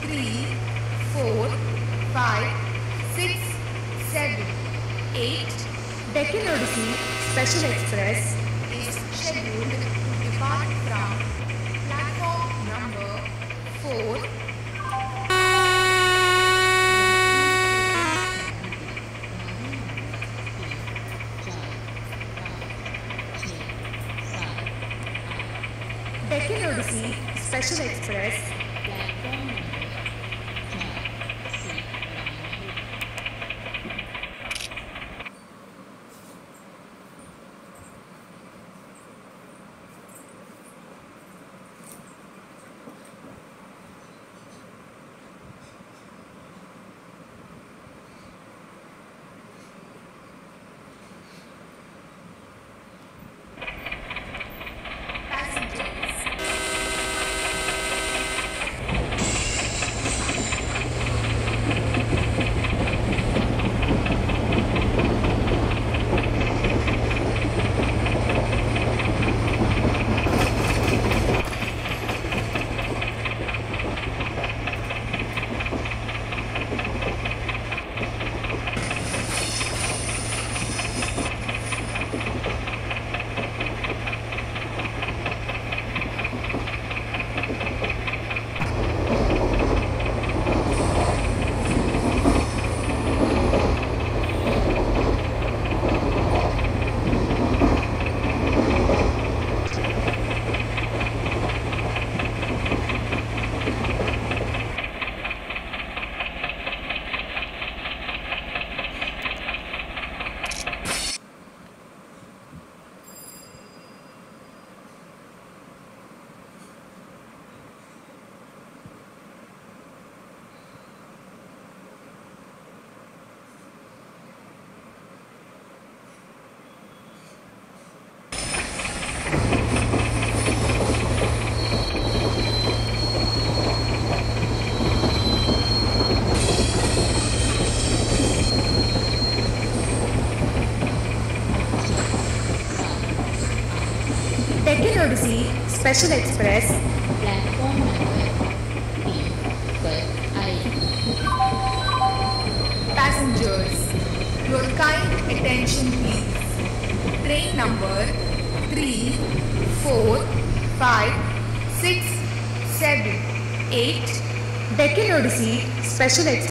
3, 4, 5, 6, 7, 8 Deccan Odyssey Special Express is scheduled to depart from platform number 4 Deccan Odyssey Special Express Deccan Odyssey Special Express platform number 3 Passengers, your kind attention please. Train number 3, 4, 5, 6, 7, 8 Deccan Odyssey Special Express